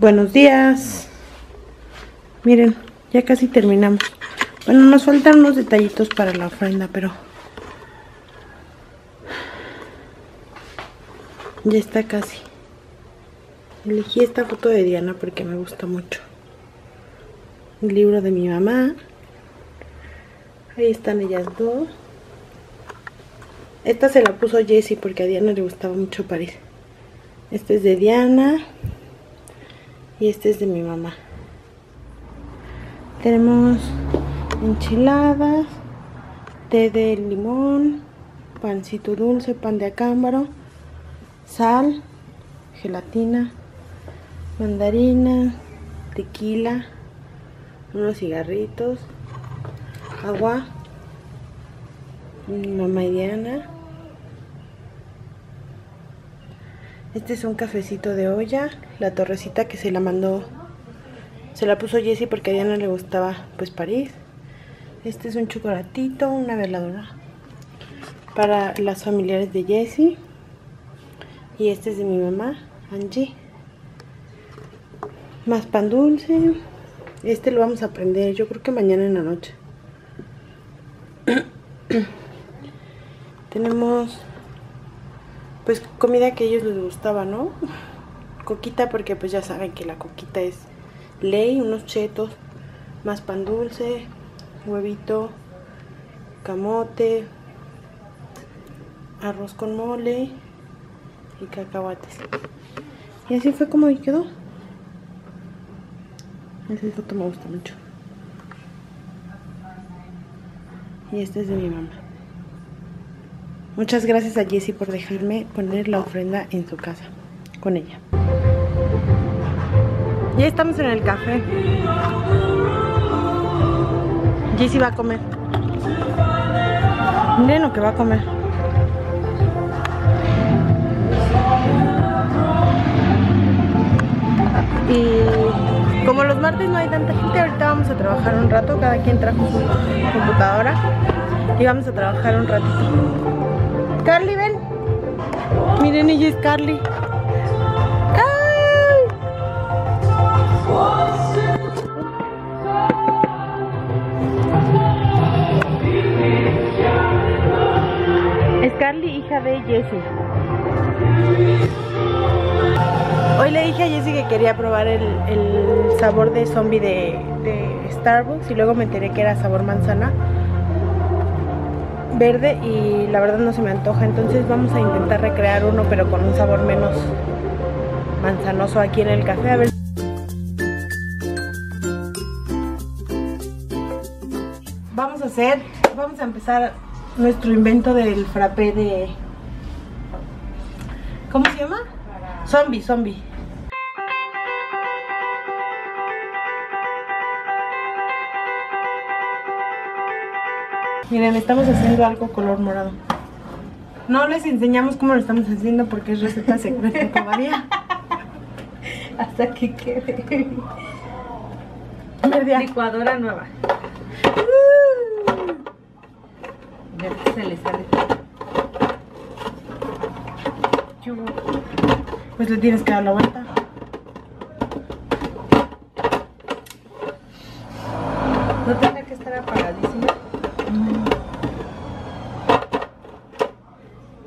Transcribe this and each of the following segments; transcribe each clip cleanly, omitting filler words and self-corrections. Buenos días. Miren, ya casi terminamos. Bueno, nos faltan unos detallitos para la ofrenda, pero ya está casi. Elegí esta foto de Diana porque me gusta mucho. El libro de mi mamá. Ahí están ellas dos. Esta se la puso Jessy porque a Diana le gustaba mucho París. Este es de Diana. Y este es de mi mamá. Tenemos enchiladas, té de limón, pancito dulce, pan de acámbaro, sal, gelatina, mandarina, tequila, unos cigarritos, agua, mamá y Diana. Este es un cafecito de olla, la torrecita que se la mandó, se la puso Jessy porque a Diana le gustaba pues París. Este es un chocolatito, una veladora para las familiares de Jessy. Y este es de mi mamá, Angie. Más pan dulce. Este lo vamos a prender, yo creo que mañana en la noche. Tenemos pues comida que a ellos les gustaba, ¿no? Coquita, porque pues ya saben que la coquita es ley. Unos chetos, más pan dulce, huevito, camote, arroz con mole y cacahuates. Y así fue como quedó. Esa foto me gusta mucho. Y este es de mi mamá. Muchas gracias a Jessy por dejarme poner la ofrenda en su casa con ella. Ya estamos en el café. Jessy va a comer. Miren lo que va a comer. Y como los martes no hay tanta gente, ahorita vamos a trabajar un rato. Cada quien trajo su computadora y vamos a trabajar un ratito. Carly, ven. Miren, ella es Carly. Es Carly, hija de Jessy. Hoy le dije a Jessy que quería probar el sabor de zombie de Starbucks y luego me enteré que era sabor manzana verde y la verdad no se me antoja, entonces vamos a intentar recrear uno pero con un sabor menos manzanoso aquí en el café, a ver. Vamos a empezar nuestro invento del frappé de... ¿Cómo se llama? Zombie. Miren, estamos haciendo algo color morado. No les enseñamos cómo lo estamos haciendo porque es receta secreta todavía. Hasta que quede. Licuadora nueva. Ya se le sale. Pues le tienes que dar la vuelta. No tendrá que estar apagadísimo.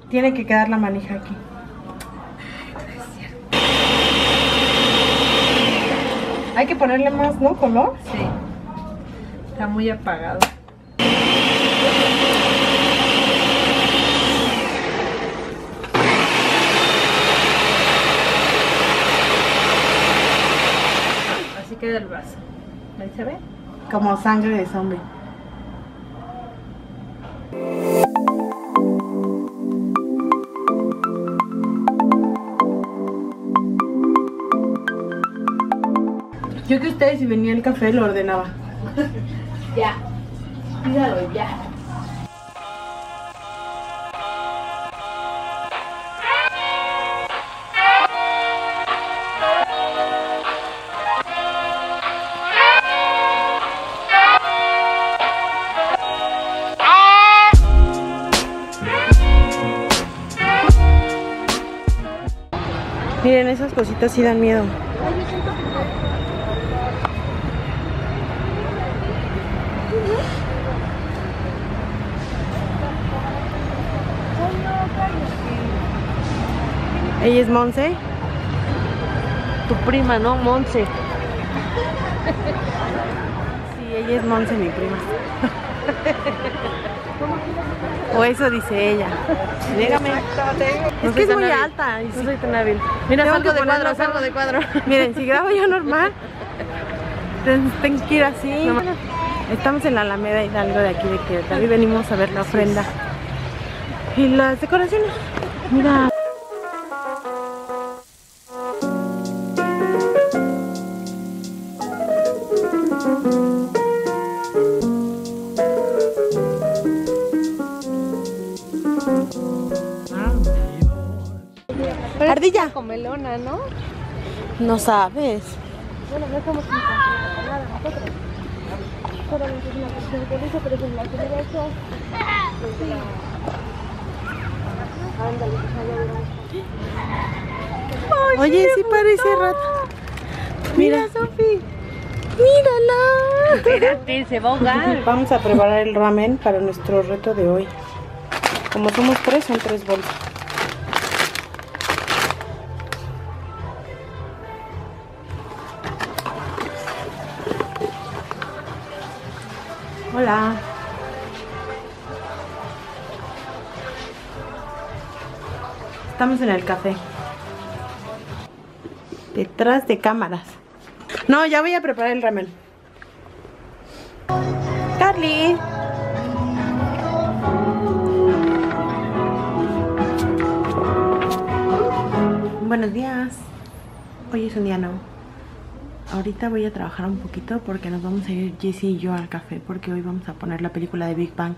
Tiene que quedar la manija aquí. Ay, no es cierto. Hay que ponerle más, ¿no? ¿Color? Sí. Está muy apagado. Queda el vaso. ¿Ahí se ve? Como sangre de zombie. Yo que ustedes si venía el café lo ordenaba. Ya. Dígalo ya. Miren, esas cositas sí dan miedo. Ella es Monse. Tu prima, ¿no? Monse. Sí, ella es Monse, mi prima. O eso dice ella. Dígame. Es que es muy alta. No soy tan hábil. Mira, salgo de cuadro. Miren, si grabo yo normal, tengo que ir así. Estamos en la Alameda Hidalgo de aquí de Querétaro y venimos a ver la ofrenda y las decoraciones. Mira. Ardilla. Comelona, ¿no? No sabes. Bueno, no estamos con nada nosotros. Solamente es una cuestión de eso, pero es en la que le he hecho. Ándale, ya. Oye, sí parece rata. Mira, Sofi. Mírala. Espérate, se va a ahogar. Vamos a preparar el ramen para nuestro reto de hoy. Como somos tres, son tres bolsas. Hola. Estamos en el café. Detrás de cámaras. No, ya voy a preparar el ramen. Carly. Buenos días. Hoy es un día nuevo. Ahorita voy a trabajar un poquito porque nos vamos a ir Jessy y yo al café, porque hoy vamos a poner la película de Big Bang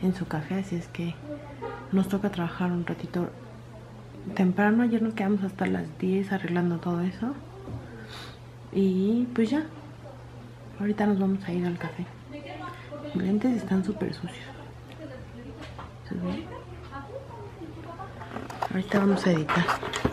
en su café, así es que nos toca trabajar un ratito temprano. Ayer nos quedamos hasta las 10 arreglando todo eso y pues ya, ahorita nos vamos a ir al café. Mis lentes están súper sucios. ¿Se ven? Ahorita vamos a editar.